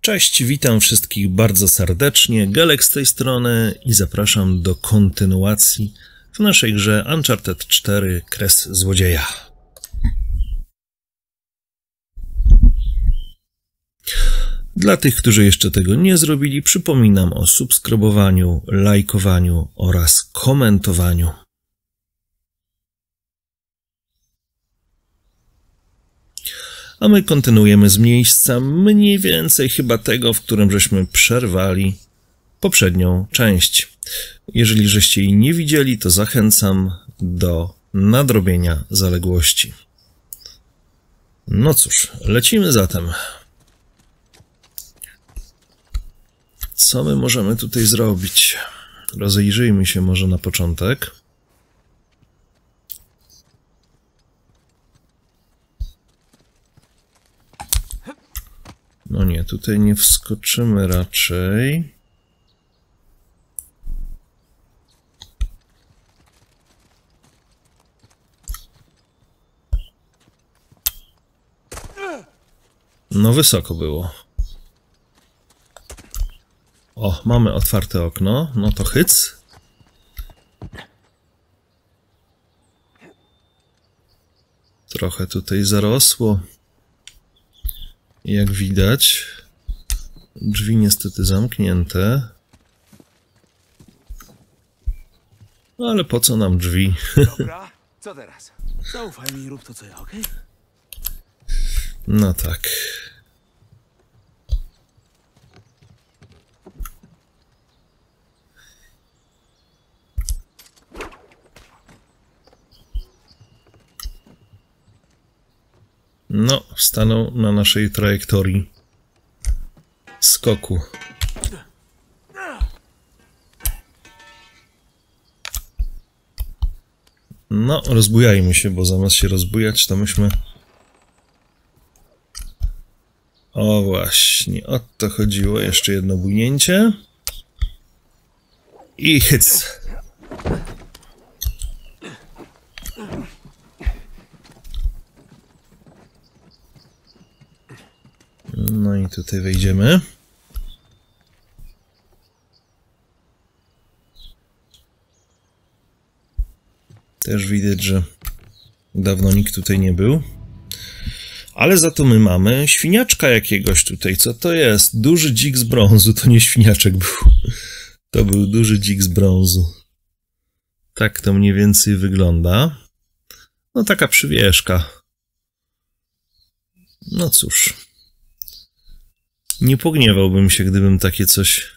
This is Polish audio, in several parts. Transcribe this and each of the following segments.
Cześć, witam wszystkich bardzo serdecznie, Gelek z tej strony i zapraszam do kontynuacji w naszej grze Uncharted 4 Kres Złodzieja. Dla tych, którzy jeszcze tego nie zrobili, przypominam o subskrybowaniu, lajkowaniu oraz komentowaniu. A my kontynuujemy z miejsca mniej więcej chyba tego, w którym żeśmy przerwali poprzednią część. Jeżeli żeście jej nie widzieli, to zachęcam do nadrobienia zaległości. No cóż, lecimy zatem. Co my możemy tutaj zrobić? Rozejrzyjmy się może na początek. No nie, tutaj nie wskoczymy raczej. No wysoko było. O, mamy otwarte okno. No to hyc. Trochę tutaj zarosło. Jak widać, drzwi niestety zamknięte. No ale po co nam drzwi? Dobra, co teraz? Zaufaj mi i rób to, co ja, okej? No tak. No, stanął na naszej trajektorii skoku. No, rozbujajmy się, bo zamiast się rozbujać, to myśmy... O właśnie, o to chodziło. Jeszcze jedno bujnięcie. I hyc. No i tutaj wejdziemy. Też widać, że dawno nikt tutaj nie był. Ale za to my mamy świniaczka jakiegoś tutaj. Co to jest? Duży dzik z brązu. To nie świniaczek był. To był duży dzik z brązu. Tak to mniej więcej wygląda. No taka przywieszka. No cóż. Nie pogniewałbym się, gdybym takie coś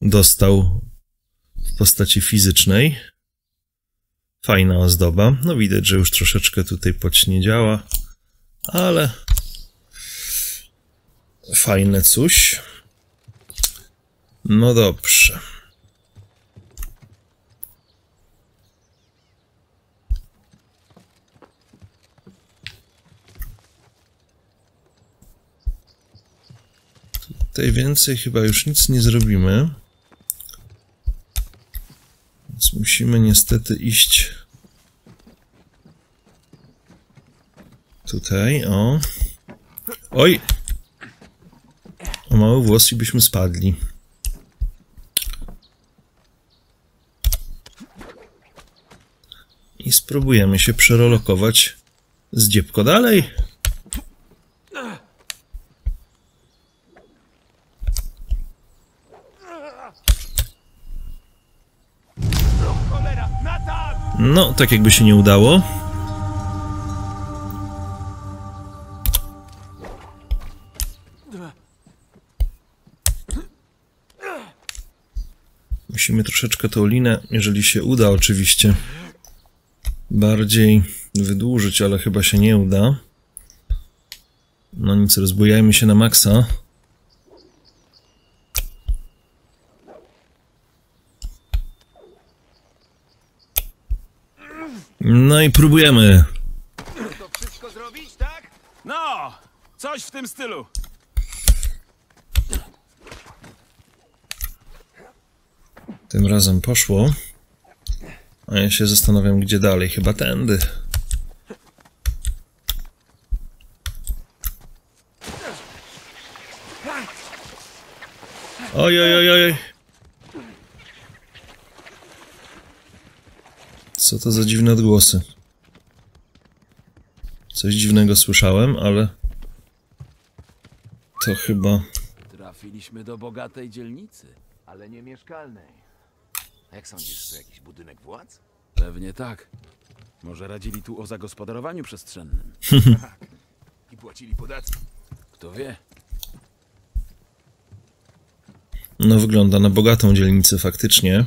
dostał w postaci fizycznej. Fajna ozdoba. No widać, że już troszeczkę tutaj pocniedziała, ale fajne coś. No dobrze. Tutaj więcej chyba już nic nie zrobimy. Więc musimy niestety iść tutaj, o. Oj! O mały włos i byśmy spadli. I spróbujemy się przerolokować z dziebko dalej. No, tak jakby się nie udało. Musimy troszeczkę tą linę, jeżeli się uda oczywiście, bardziej wydłużyć, ale chyba się nie uda. No nic, rozbujajmy się na maksa. No i próbujemy. To wszystko zrobić, tak? No, coś w tym stylu. Tym razem poszło. A ja się zastanawiam, gdzie dalej. Chyba tędy. Ojojojoj. Co to za dziwne odgłosy? Coś dziwnego słyszałem, ale... To chyba... Trafiliśmy do bogatej dzielnicy. Ale nie mieszkalnej. Jak sądzisz, to jakiś budynek władz? Pewnie tak. Może radzili tu o zagospodarowaniu przestrzennym. Tak. I płacili podatki. Kto wie? No wygląda na bogatą dzielnicę faktycznie.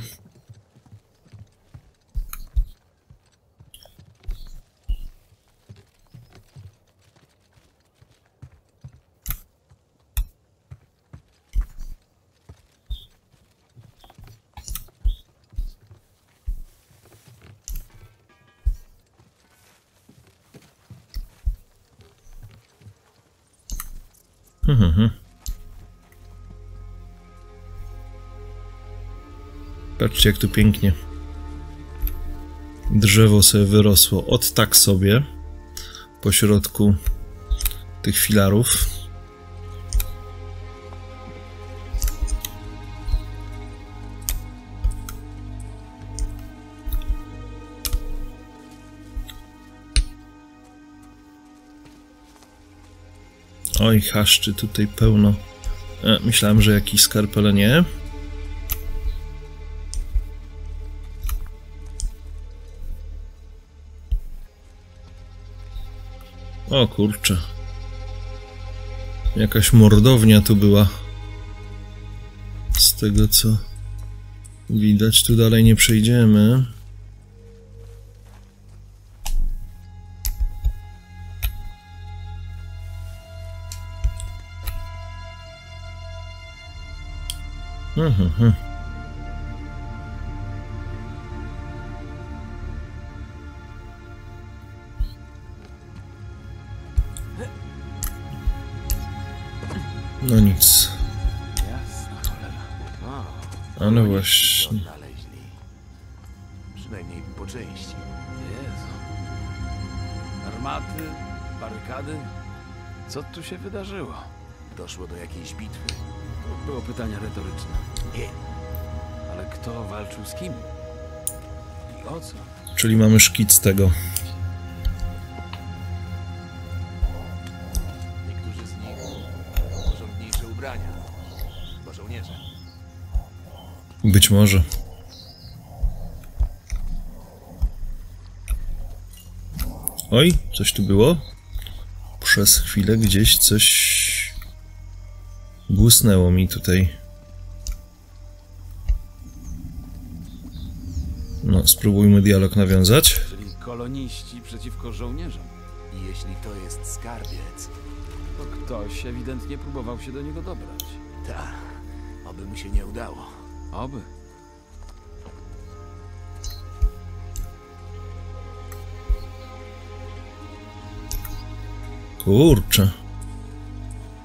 Patrzcie, jak tu pięknie drzewo sobie wyrosło, od tak sobie, pośrodku tych filarów. Oj, haszczy tutaj pełno. Myślałem, że jakiś skarb, ale nie. O kurczę. Jakaś mordownia tu była. Z tego co widać, tu dalej nie przejdziemy. No nic. A no właśnie. Przynajmniej po części. Armaty, barykady. Co tu się wydarzyło? Doszło do jakiejś bitwy. To było pytanie retoryczne. Nie. Ale kto walczył z kim? I o co? Czyli mamy szkic tego. Niektórzy z nich noszą mniejsze ubrania. Bo żołnierze. Być może. Oj, coś tu było. Przez chwilę gdzieś coś... Błysnęło mi tutaj. No, spróbujmy dialog nawiązać. Czyli koloniści przeciwko żołnierzom. I jeśli to jest skarbiec, to ktoś ewidentnie próbował się do niego dobrać. Tak, oby mu się nie udało. Oby. Kurczę.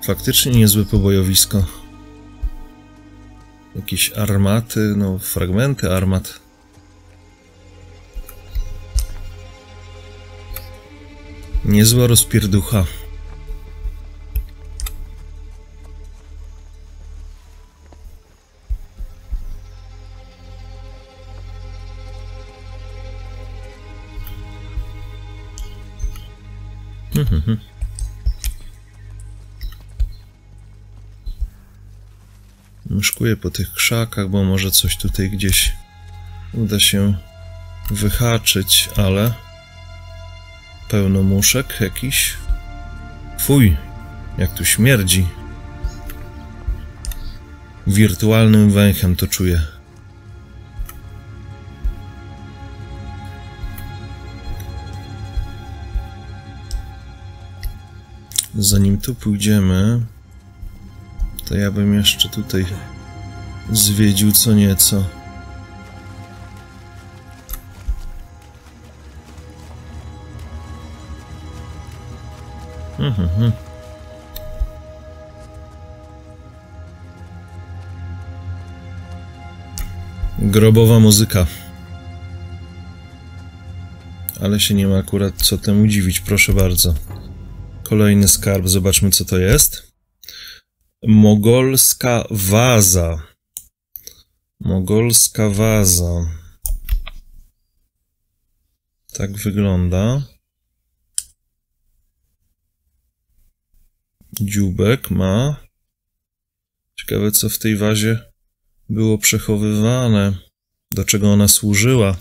Faktycznie niezłe pobojowisko. Jakieś armaty, no fragmenty armat. Niezła rozpierducha. Myszkuję po tych krzakach, bo może coś tutaj gdzieś uda się wyhaczyć, ale pełno muszek jakiś. Fuj, jak tu śmierdzi. Wirtualnym węchem to czuję. Zanim tu pójdziemy, to ja bym jeszcze tutaj zwiedził co nieco. Grobowa muzyka. Ale się nie ma akurat co temu dziwić, proszę bardzo. Kolejny skarb, zobaczmy co to jest. Mogolska waza. Mogolska waza. Tak wygląda. Dziubek ma. Ciekawe, co w tej wazie było przechowywane. Do czego ona służyła.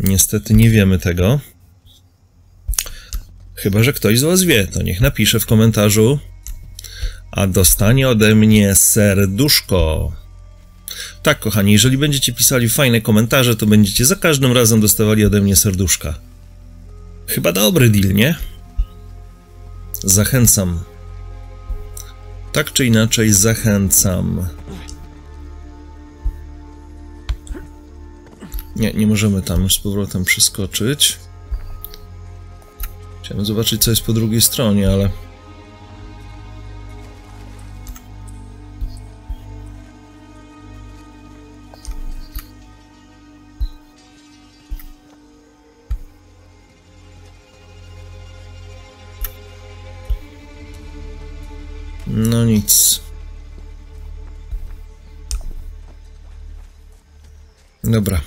Niestety nie wiemy tego. Chyba że ktoś z was wie, to niech napisze w komentarzu, a dostanie ode mnie serduszko. Tak, kochani, jeżeli będziecie pisali fajne komentarze, to będziecie za każdym razem dostawali ode mnie serduszka. Chyba dobry deal, nie? Zachęcam. Tak czy inaczej zachęcam. Nie, nie możemy tam już z powrotem przeskoczyć. Chciałem zobaczyć, co jest po drugiej stronie, ale... No nic. Dobra.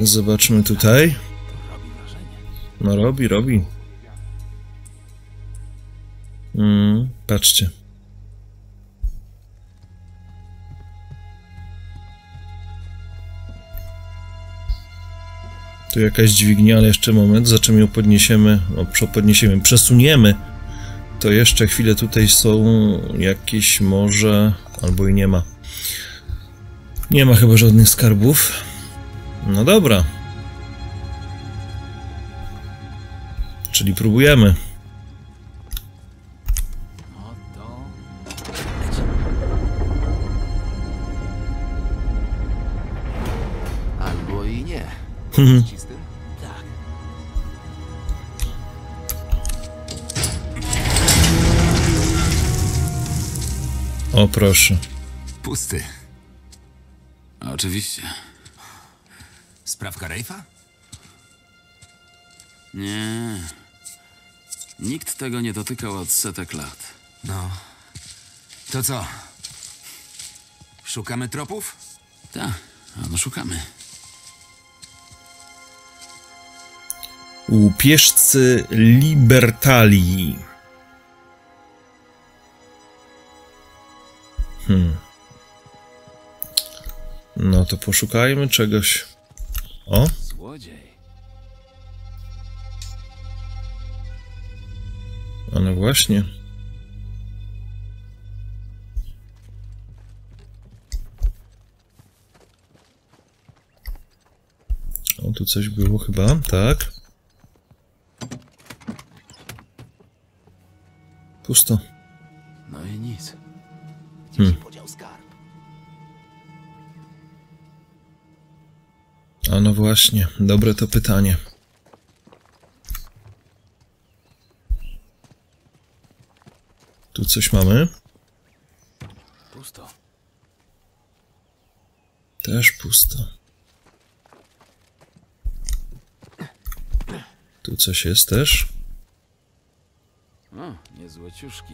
Zobaczmy tutaj. No robi, robi. Patrzcie. Tu jakaś dźwignia, ale jeszcze moment, zanim ją podniesiemy, przesuniemy, to jeszcze chwilę tutaj są jakieś może, albo i nie ma. Nie ma chyba żadnych skarbów. No dobra. Czyli próbujemy. Albo i nie. Tak. O proszę. Pusty. Oczywiście. Sprawka Rafe'a? Nie. Nikt tego nie dotykał od setek lat. No. To co? Szukamy tropów? Tak, no szukamy. Łupieżcy Libertalii. No to poszukajmy czegoś. O? Złodziej. A no właśnie. O, tu coś było chyba, tak? Pusto. No i nic. Gdzie się podział skarb? A no właśnie, dobre to pytanie. Tu coś mamy? Pusto. Też pusto. Tu coś jest też? O, niezłe ciuszki.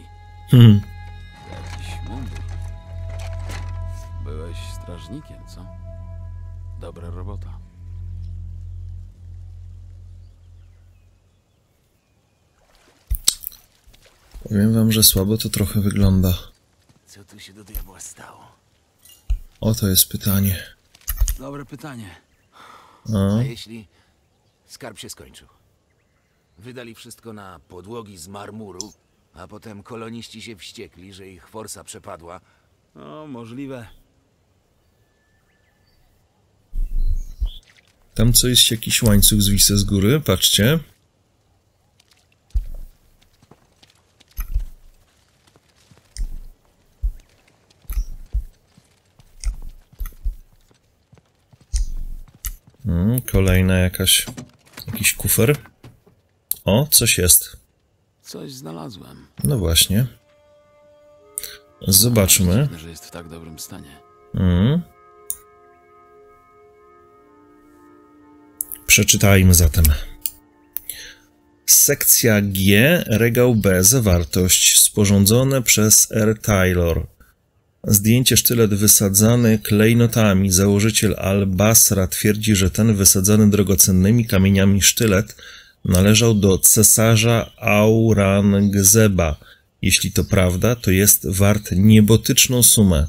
Jakiś mundur. Byłeś strażnikiem, co? Dobra robota. Powiem wam, że słabo to trochę wygląda. Co tu się do diabła stało? O, to jest pytanie. Dobre pytanie. A jeśli skarb się skończył? Wydali wszystko na podłogi z marmuru, a potem koloniści się wściekli, że ich forsa przepadła. No, możliwe. Tam co jest jakiś łańcuch zwisa z góry, patrzcie. Kolejna jakaś... jakiś kufer. O, coś jest. Coś znalazłem. No właśnie. Zobaczmy. Że jest w tak dobrym stanie. Przeczytajmy zatem. Sekcja G, regał B, zawartość, sporządzone przez R. Taylor. Zdjęcie sztylet wysadzany klejnotami. Założyciel Al-Basra twierdzi, że ten wysadzany drogocennymi kamieniami sztylet należał do cesarza Aurangzeba. Jeśli to prawda, to jest wart niebotyczną sumę.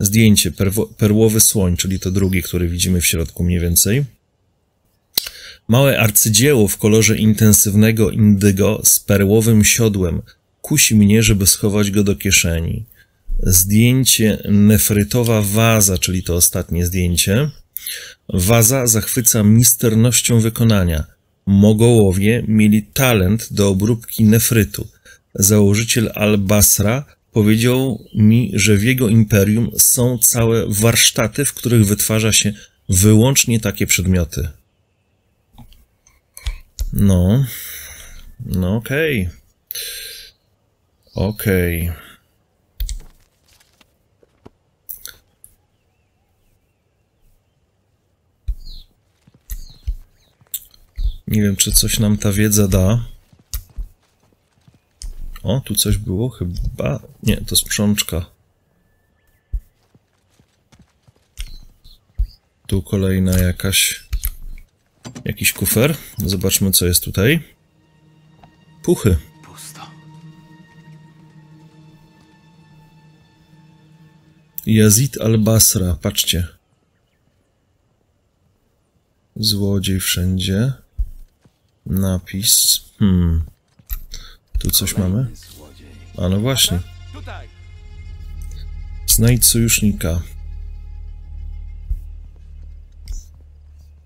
Zdjęcie perłowy słoń, czyli to drugie, które widzimy w środku mniej więcej. Małe arcydzieło w kolorze intensywnego indygo z perłowym siodłem. Kusi mnie, żeby schować go do kieszeni. Zdjęcie nefrytowa waza, czyli to ostatnie zdjęcie. Waza zachwyca misternością wykonania. Mogołowie mieli talent do obróbki nefrytu. Założyciel Al-Basra powiedział mi, że w jego imperium są całe warsztaty, w których wytwarza się wyłącznie takie przedmioty. No okej. Okej. Nie wiem, czy coś nam ta wiedza da. O, tu coś było chyba. Nie, to sprzączka. Tu kolejna jakaś... Jakiś kufer. Zobaczmy, co jest tutaj. Puchy. Pusto. Yazid Al-Basra, patrzcie. Złodziej wszędzie. Napis. Tu coś mamy? A no właśnie. Znajdź sojusznika.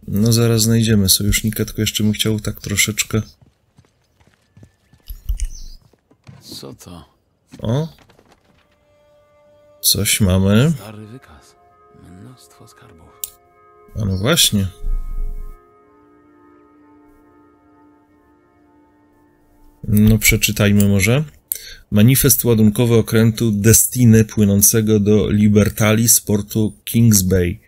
No zaraz znajdziemy sojusznika, tylko jeszcze bym chciał tak troszeczkę... Co to? O! Coś mamy. Stary wykaz. Mnóstwo skarbów. A no właśnie. No przeczytajmy może. Manifest ładunkowy okrętu Destiny płynącego do Libertalii z portu Kings Bay.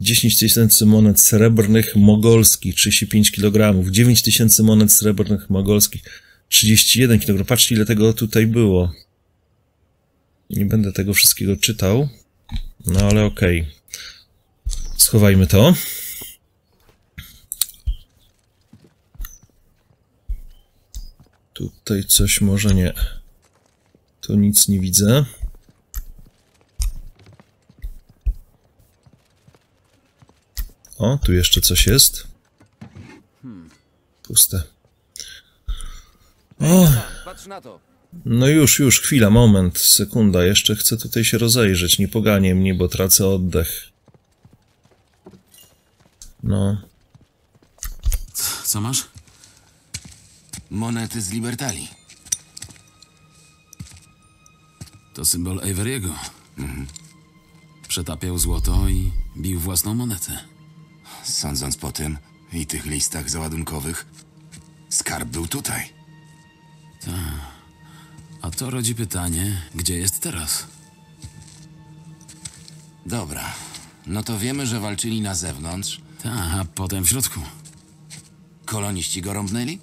10 000 monet srebrnych mogolskich, 35 kg, 9 000 monet srebrnych mogolskich, 31 kg. Patrzcie, ile tego tutaj było. Nie będę tego wszystkiego czytał, no ale okej. Schowajmy to. Tutaj coś może nie. Tu nic nie widzę. O, tu jeszcze coś jest. Puste. O! No już, chwila, moment, sekunda. Jeszcze chcę tutaj się rozejrzeć. Nie poganiaj mnie, bo tracę oddech. No. Co masz? Monety z Libertalii. To symbol Avery'ego. Przetapiał złoto i bił własną monetę. Sądząc po tym i tych listach załadunkowych, skarb był tutaj. Ta. A to rodzi pytanie, gdzie jest teraz? Dobra, no to wiemy, że walczyli na zewnątrz. Tak, a potem w środku. Koloniści go rąbnęli?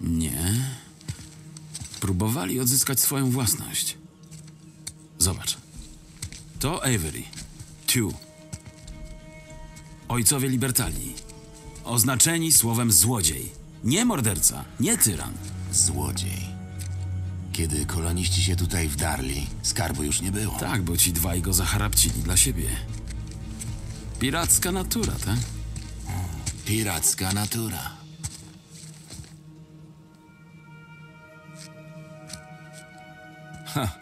Nie. Próbowali odzyskać swoją własność. Zobacz. To Avery. Tu. Ojcowie Libertalii. Oznaczeni słowem złodziej. Nie morderca, nie tyran. Złodziej. Kiedy koloniści się tutaj wdarli, skarbu już nie było. Tak, bo ci dwaj go zaharapcili dla siebie. Piracka natura, tak? Piracka natura. Ha.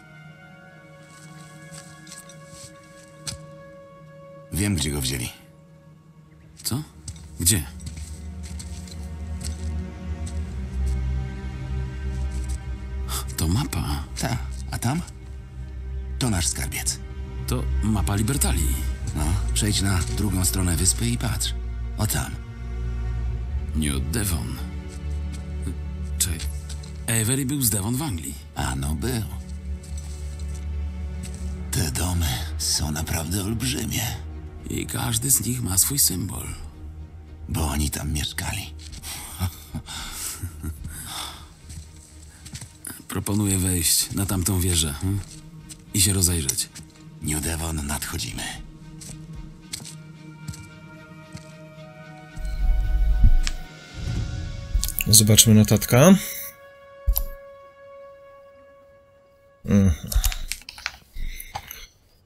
Wiem, gdzie go wzięli. Co? Gdzie? To mapa. Ta. A tam? To nasz skarbiec. To mapa Libertalii. No, przejdź na drugą stronę wyspy i patrz. O tam. New Devon. Czekaj. Avery był z Devon w Anglii. Ano był. Te domy są naprawdę olbrzymie. I każdy z nich ma swój symbol. bo oni tam mieszkali. Proponuję wejść na tamtą wieżę i się rozejrzeć. New Devon, nadchodzimy. Zobaczmy notatka.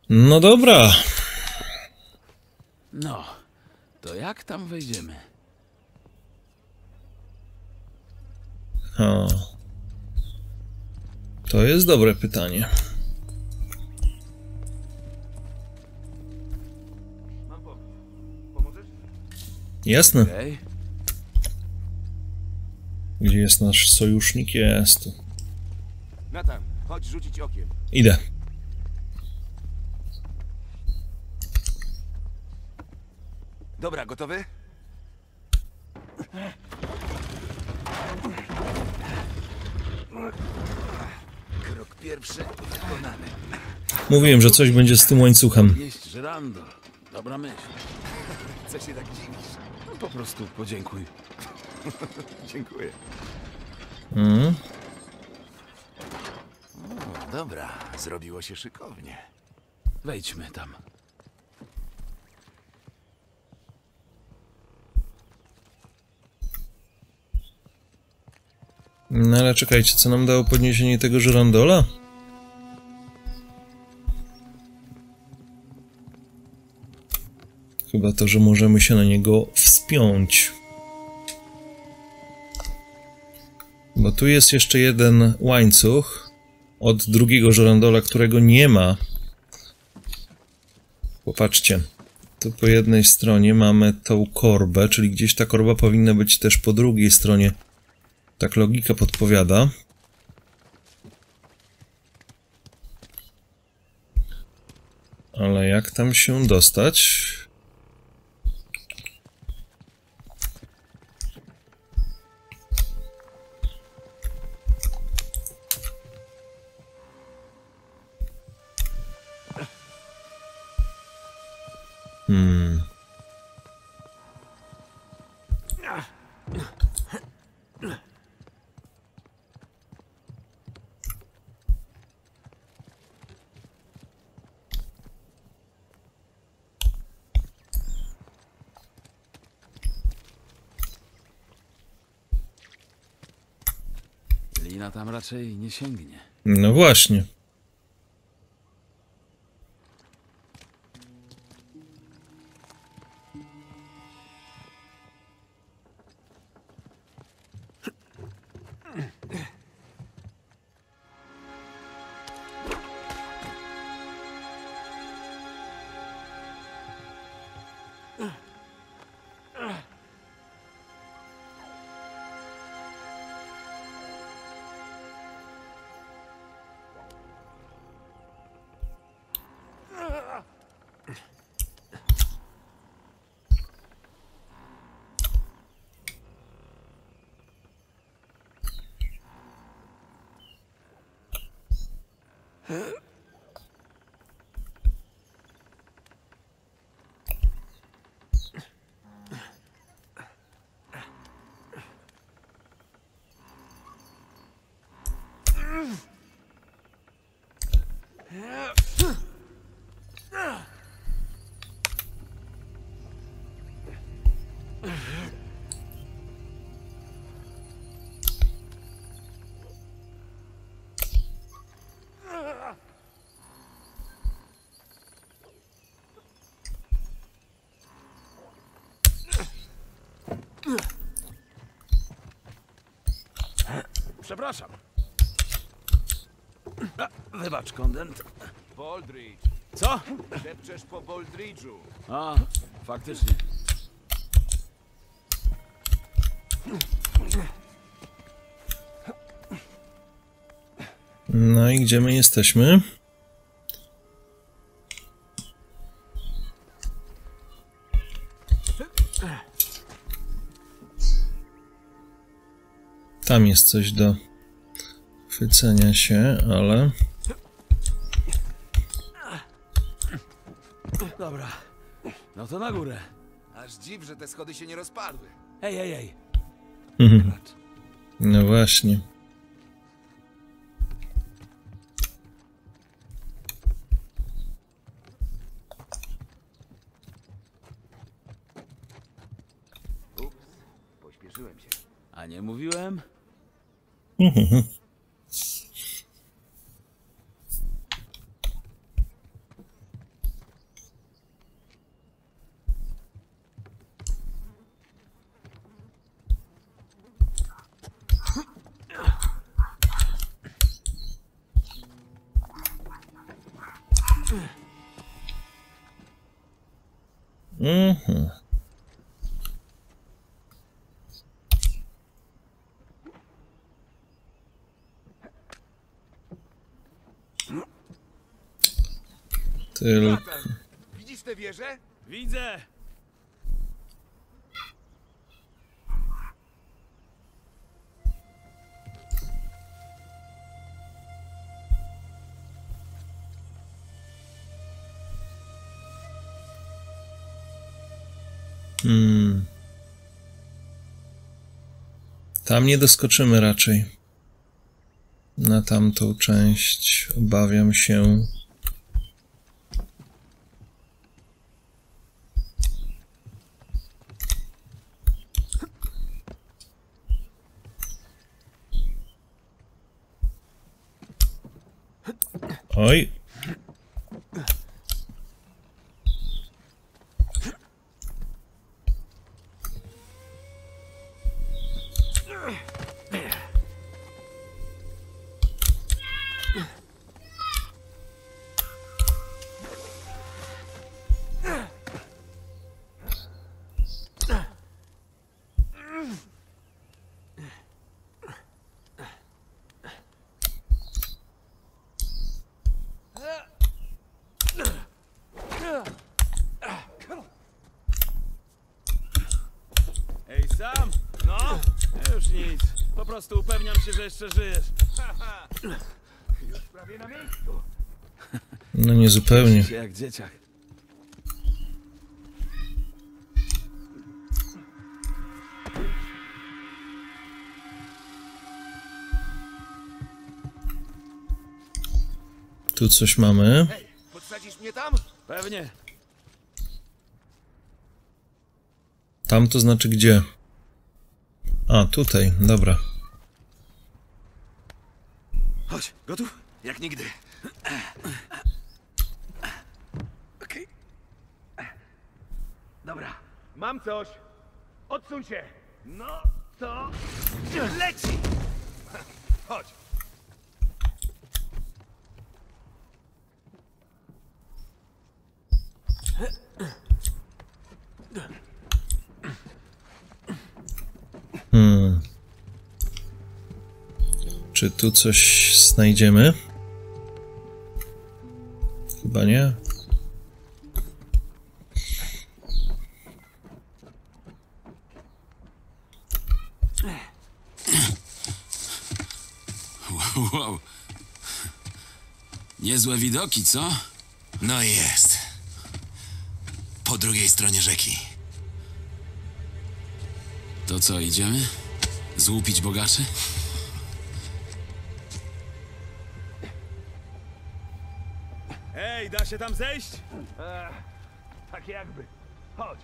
No dobra. No, to jak tam wejdziemy? O. To jest dobre pytanie. Jasne. Gdzie jest nasz sojusznik? Jest tu. Nathan, chodź rzucić okiem. Idę. Dobra, gotowy? Krok pierwszy wykonany. Mówiłem, że coś będzie z tym łańcuchem. Dobra myśl. Co się tak dziwisz? No po prostu podziękuj. Dziękuję. O, dobra, zrobiło się szykownie. Wejdźmy tam. No ale czekajcie, co nam dało podniesienie tego żyrandola? Chyba to, że możemy się na niego wspiąć. Bo tu jest jeszcze jeden łańcuch od drugiego żyrandola, którego nie ma. Popatrzcie, tu po jednej stronie mamy tą korbę, czyli gdzieś ta korba powinna być też po drugiej stronie. Tak logika podpowiada. Ale jak tam się dostać? Lina tam raczej nie sięgnie. No właśnie. Przepraszam. Wybacz, kondent. Boldridge. Co? Depczesz po Boldridge'u. A, faktycznie. No i gdzie my jesteśmy? Tam jest coś do chwycenia się, ale... Dobra, no to na górę. Aż dziw, że te schody się nie rozpadły. Ej, ej, ej. Mhm. No właśnie. Ups, pośpieszyłem się. A nie mówiłem? Mhm. Tylko... Widzisz tę wieżę? Widzę. Tam nie doskoczymy raczej. Na tamtą część obawiam się. Oj. Że jeszcze żyjesz. Już prawie na miejscu. No nie zupełnie. Jak dzieciak. Tu coś mamy. Hej, podsadzisz mnie tam? Pewnie. Tam to znaczy gdzie? A, tutaj, dobra. Chodź, gotów? Jak nigdy. Okej. Dobra. Mam coś. Odsuń się. No to... leci! Chodź. Czy tu coś znajdziemy? Chyba nie. Wow, wow. Niezłe widoki, co? No jest. Po drugiej stronie rzeki. To co, idziemy? Złupić bogaczy? Da się tam zejść? Tak jakby. Chodź.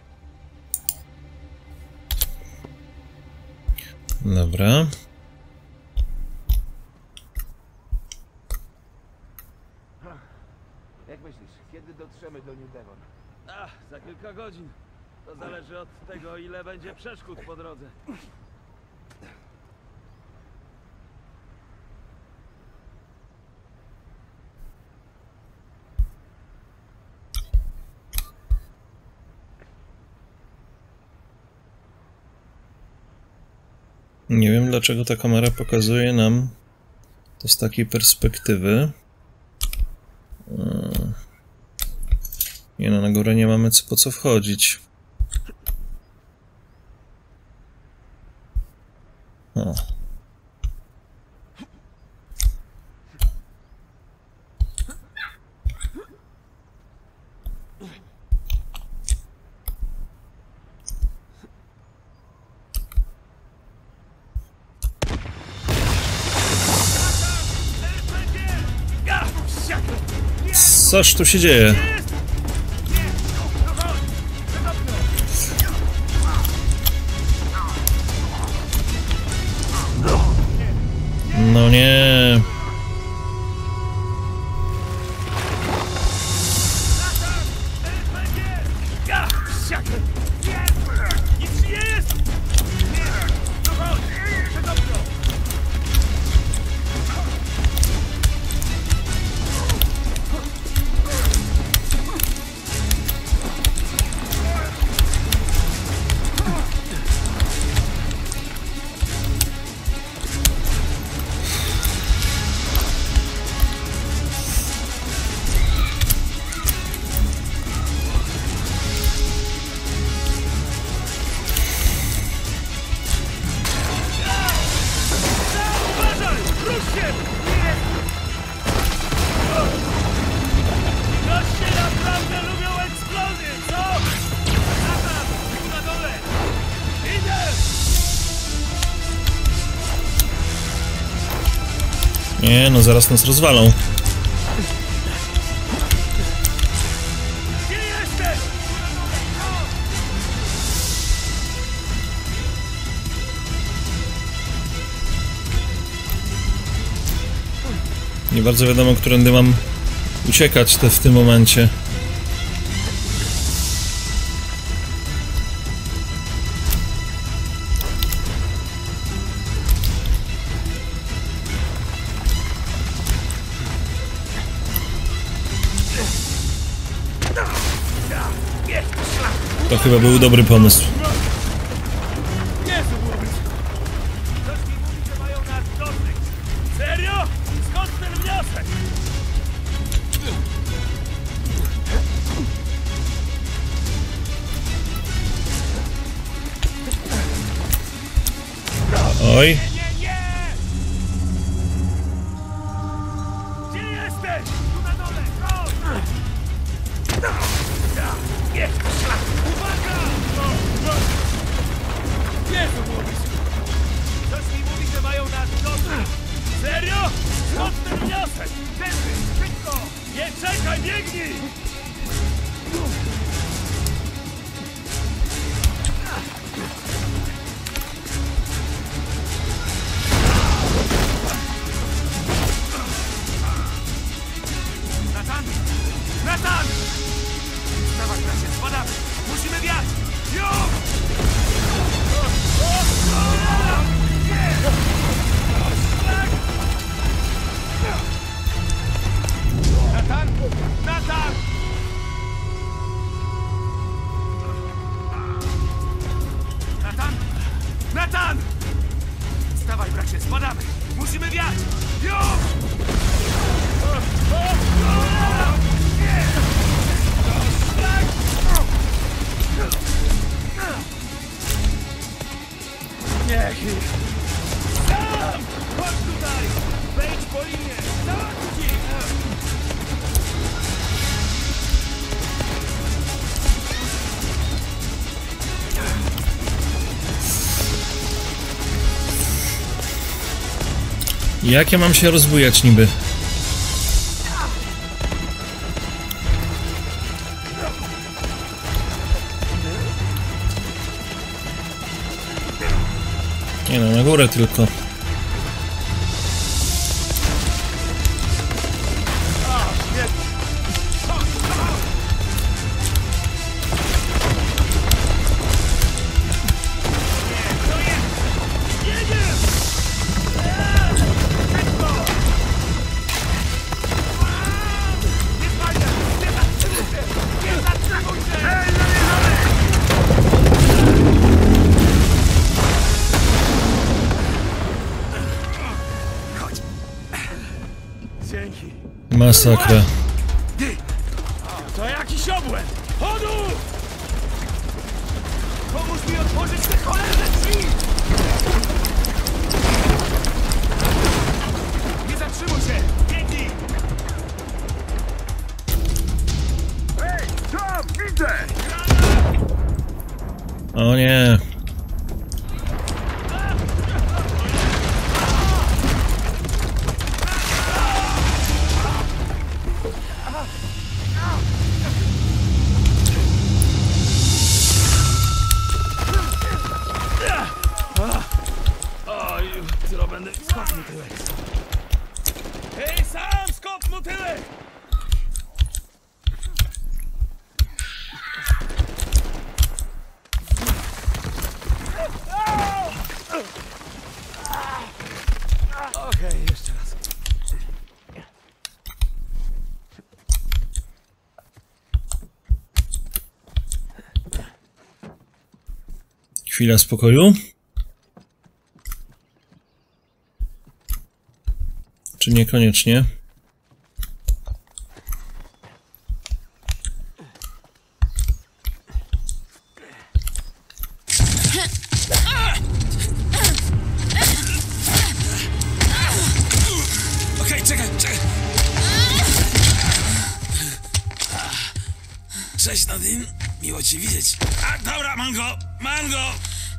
Dobra. Jak myślisz, kiedy dotrzemy do New Devon? Za kilka godzin. To zależy od tego, ile będzie przeszkód po drodze. Nie wiem, dlaczego ta kamera pokazuje nam to z takiej perspektywy. Nie no, na górę nie mamy po co wchodzić. O. Coż tu się dzieje? No nie. Nie, no zaraz nas rozwalą. Nie bardzo wiadomo, którędy mam uciekać w tym momencie. To chyba był dobry pomysł. Serio? Skąd ten wniosek? Oj. Jak ja mam się rozbujać niby? Nie no, na górę tylko. Masakra. To jakiś obłęd! Chodu! Pomóż mi otworzyć te cholerne drzwi! Nie zatrzymuj się! Biegnij! Ej, tam! Widzę! O nie! to będę... Skop mu tyłek! Hej, sam skop mu tyłek! Okej, jeszcze raz. Chwila spokoju. Czy niekoniecznie?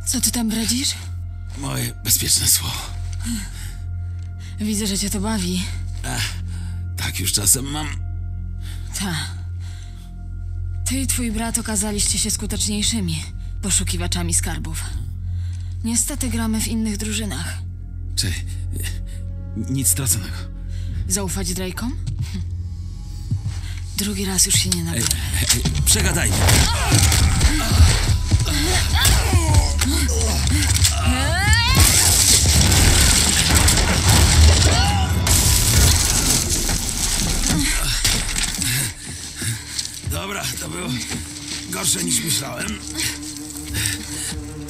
Co ty tam radzisz? Moje bezpieczne słowo. Widzę, że cię to bawi. Tak już czasem mam. Ta. Ty i twój brat okazaliście się skuteczniejszymi poszukiwaczami skarbów. Niestety gramy w innych drużynach. Czy... nic straconego. Zaufać Drake'om? Drugi raz już się nie nabrałem. Przegadajmy. Dobra, to było gorsze niż myślałem.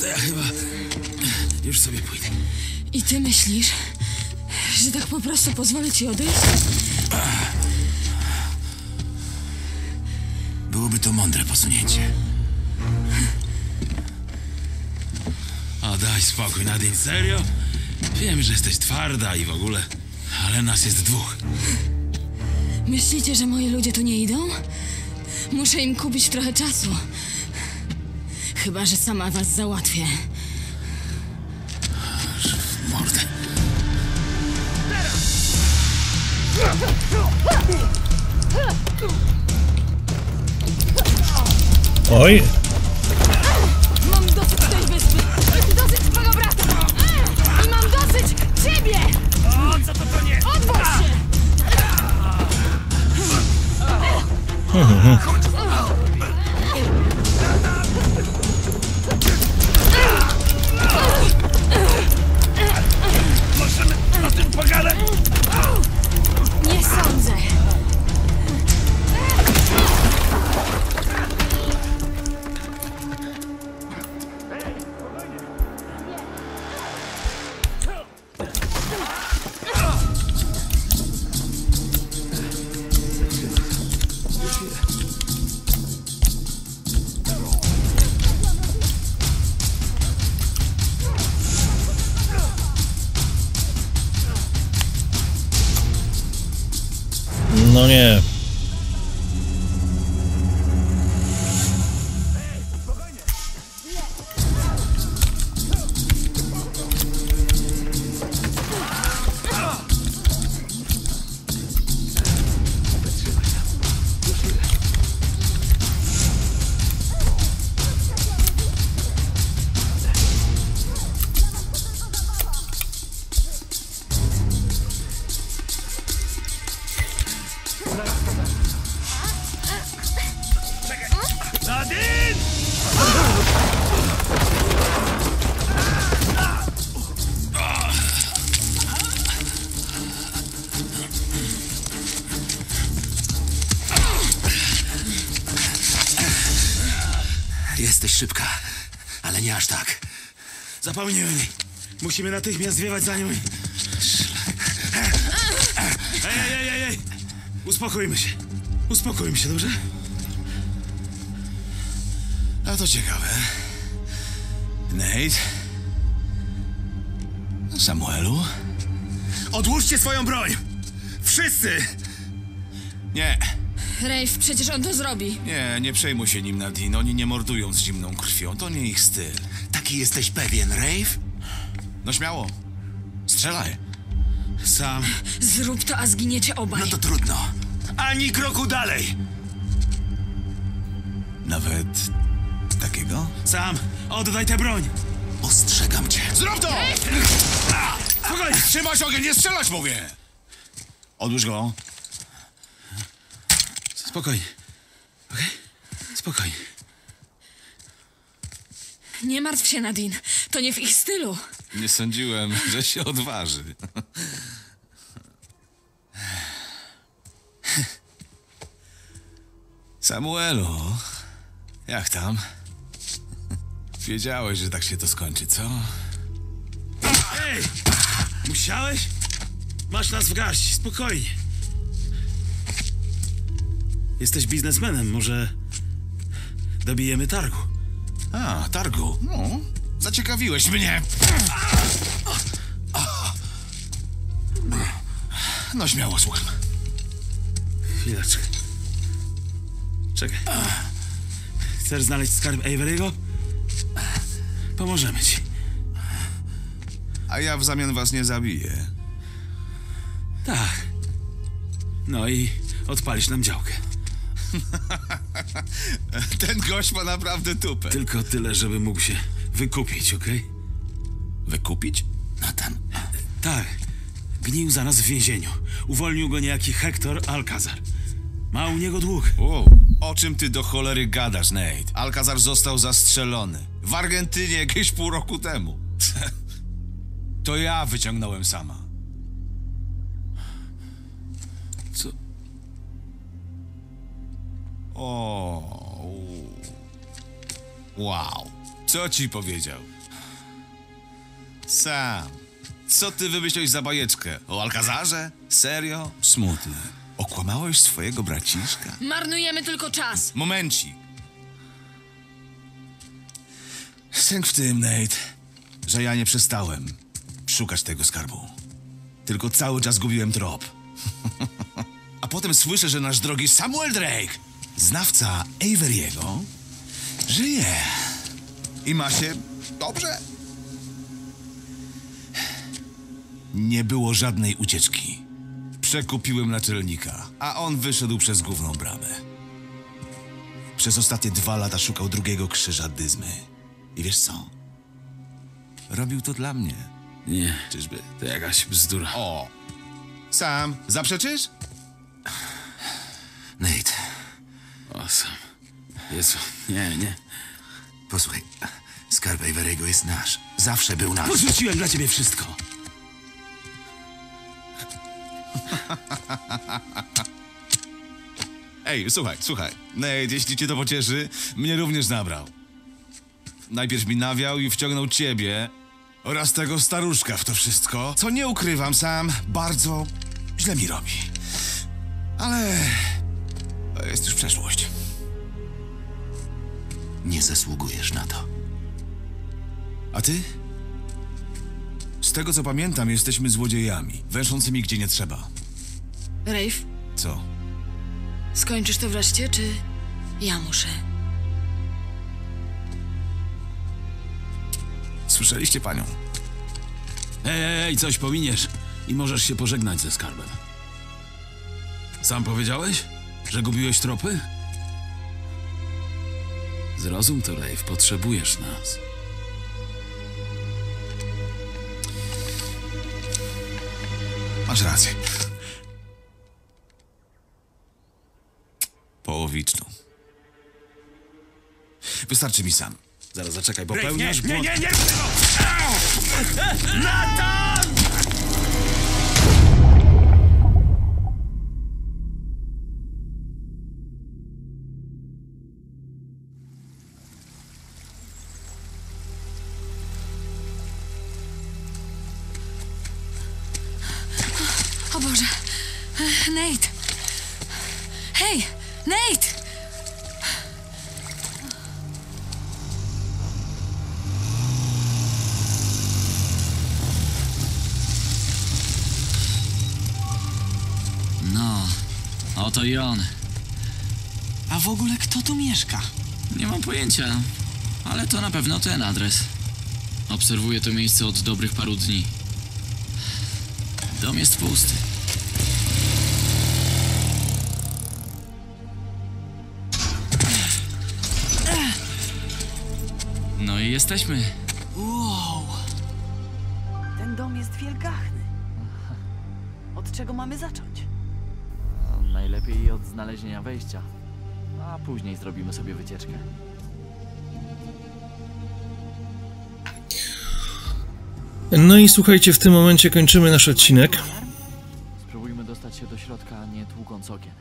To ja chyba już sobie pójdę. I ty myślisz, że tak po prostu pozwolę ci odejść? Byłoby to mądre posunięcie. Daj spokój, Nadine, serio? Wiem, że jesteś twarda i w ogóle, ale nas jest dwóch. Myślicie, że moi ludzie tu nie idą? Muszę im kupić trochę czasu. Chyba że sama was załatwię. Aż w mordę. Oj! Możemy o tym pogadać? Nie sądzę. No nie. Zapomnijmy o niej. Musimy natychmiast zwiewać za nią. Ej! Uspokójmy się. Uspokójmy się, dobrze? A to ciekawe. Nate? Samuelu? Odłóżcie swoją broń! Wszyscy! Nie. Rafe, przecież on to zrobi. Nie przejmuj się nim, Nadine. Oni nie mordują z zimną krwią. To nie ich styl. Jesteś pewien, Rafe? No śmiało. Strzelaj. Sam. Zrób to, a zginiecie obaj. No to trudno. Ani kroku dalej. Nawet takiego? Sam, oddaj tę broń. Ostrzegam cię. Zrób to! Rafe! Strzelaj! Trzymać ogień, nie strzelać, mówię! Odłóż go. Spokojnie. Okej? Okay? Spokojnie. Nie martw się, Nadine. To nie w ich stylu. Nie sądziłem, że się odważy. Samuelu, jak tam? Wiedziałeś, że tak się to skończy, co? Ej! Musiałeś? Masz nas w garści, spokojnie. Jesteś biznesmenem, może dobijemy targu? A, targu? No, zaciekawiłeś mnie. No śmiało, słucham. Chwileczkę. Czekaj. Chcesz znaleźć skarb Avery'ego? Pomożemy ci. A ja w zamian was nie zabiję. Tak. No i odpalisz nam działkę. Ten gość ma naprawdę tupę. Tylko tyle, żeby mógł się wykupić, okej? Okay? Wykupić? Nathan. Tak. Gnił za nas w więzieniu. Uwolnił go niejaki Hector Alcazar. Ma u niego dług. Wow. O czym ty do cholery gadasz, Nate? Alcazar został zastrzelony. W Argentynie jakieś pół roku temu. To ja wyciągnąłem sama. Co? O. Wow. Co ci powiedział? Sam. Co ty wymyśliłeś za bajeczkę? O Alcazarze? Serio? Smutne. Okłamałeś swojego braciszka? Marnujemy tylko czas. Momencik. Sęk w tym, Nate, że ja nie przestałem szukać tego skarbu. Tylko cały czas gubiłem trop. A potem słyszę, że nasz drogi Samuel Drake, znawca Avery'ego, żyje. I ma się dobrze. Nie było żadnej ucieczki. Przekupiłem naczelnika, a on wyszedł przez główną bramę. Przez ostatnie 2 lata szukał drugiego krzyża dyzmy. I wiesz co? Robił to dla mnie. Nie. Czyżby? To jakaś bzdura. O! Sam, zaprzeczysz? Nate. O, Sam. Jezu, nie, nie. Posłuchaj, skarb Avery'ego jest nasz. Zawsze był nasz. Porzuciłem dla ciebie wszystko. Ej, słuchaj. Nate, jeśli cię to pocieszy, mnie również nabrał. Najpierw mi nawiał i wciągnął ciebie oraz tego staruszka w to wszystko, co nie ukrywam, Sam, bardzo źle mi robi. Ale to jest już przeszłość. Nie zasługujesz na to. A ty? Z tego, co pamiętam, jesteśmy złodziejami, węszącymi gdzie nie trzeba. Rafe? Co? Skończysz to wreszcie, czy ja muszę? Słyszeliście panią? Ej, coś pominiesz i możesz się pożegnać ze skarbem. Sam powiedziałeś, że gubiłeś tropy? Zrozum to, Rafe, potrzebujesz nas. Masz rację. Połowiczną. Wystarczy mi, Sam. Zaraz, zaczekaj, bo popełniasz błąd. Nie! Nathan! O Boże. Nate. Hej, Nate! Oto i on. A w ogóle kto tu mieszka? Nie mam pojęcia, ale to na pewno ten adres. Obserwuję to miejsce od dobrych paru dni. Dom jest pusty. No i jesteśmy. Wow. Ten dom jest wielgachny. czego mamy zacząć? Najlepiej od znalezienia wejścia, a później zrobimy sobie wycieczkę. No i słuchajcie, w tym momencie kończymy nasz odcinek. Spróbujmy dostać się do środka, nie tłukąc okien.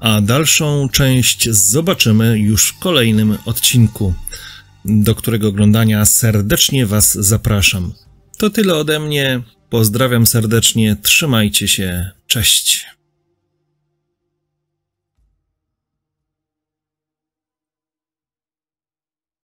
A dalszą część zobaczymy już w kolejnym odcinku, do którego oglądania serdecznie Was zapraszam. To tyle ode mnie. Pozdrawiam serdecznie, trzymajcie się, cześć.